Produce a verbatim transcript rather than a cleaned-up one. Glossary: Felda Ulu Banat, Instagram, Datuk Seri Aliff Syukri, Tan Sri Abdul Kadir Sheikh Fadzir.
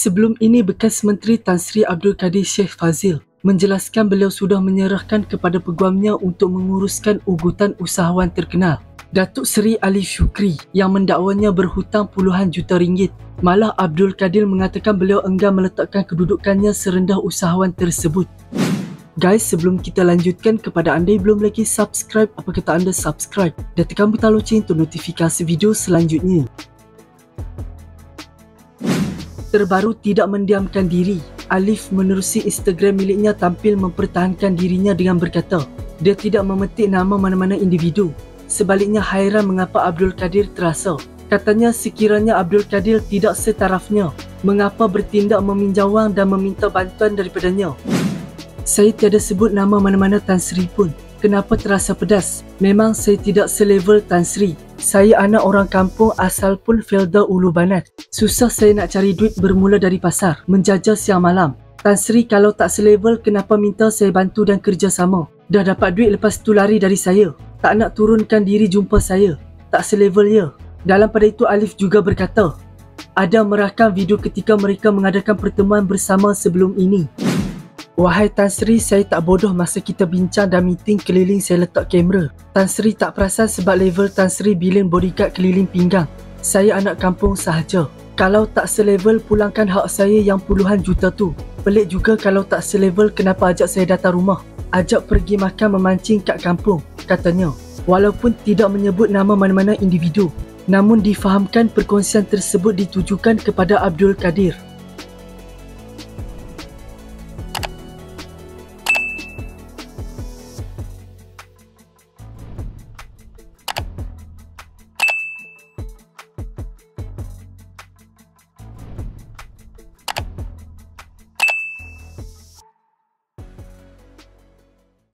Sebelum ini, bekas Menteri Tan Sri Abdul Kadir Sheikh Fadzir menjelaskan beliau sudah menyerahkan kepada peguamnya untuk menguruskan ugutan usahawan terkenal, Datuk Seri Aliff Syukri, yang mendakwanya berhutang puluhan juta ringgit. Malah Abdul Kadir mengatakan beliau enggan meletakkan kedudukannya serendah usahawan tersebut. Guys, sebelum kita lanjutkan, kepada anda yang belum lagi subscribe, apa kata anda subscribe dan tekan butang loceng untuk notifikasi video selanjutnya. Terbaru tidak mendiamkan diri, Aliff menerusi Instagram miliknya tampil mempertahankan dirinya dengan berkata, dia tidak memetik nama mana-mana individu. Sebaliknya hairan mengapa Abdul Kadir terasa. Katanya sekiranya Abdul Kadir tidak setarafnya, mengapa bertindak meminjawang dan meminta bantuan daripadanya. Saya tiada sebut nama mana-mana Tan Sri pun. Kenapa terasa pedas? Memang saya tidak selevel Tan Sri. Saya anak orang kampung asal pun Felda Ulu Banat. Susah saya nak cari duit bermula dari pasar, menjajal siang malam. Tan Sri kalau tak selevel kenapa minta saya bantu dan kerjasama? Dah dapat duit lepas tu lari dari saya. Tak nak turunkan diri jumpa saya. Tak selevel ya. Dalam pada itu Aliff juga berkata, ada merakam video ketika mereka mengadakan pertemuan bersama sebelum ini. Wahai Tan Sri, saya tak bodoh masa kita bincang dan meeting keliling saya letak kamera. Tan Sri tak perasan sebab level Tan Sri bilin bodyguard keliling pinggang. Saya anak kampung sahaja. Kalau tak selevel pulangkan hak saya yang puluhan juta tu. Pelik juga kalau tak selevel kenapa ajak saya datang rumah. Ajak pergi makan memancing kat kampung, katanya. Walaupun tidak menyebut nama mana-mana individu, namun difahamkan perkongsian tersebut ditujukan kepada Abdul Kadir.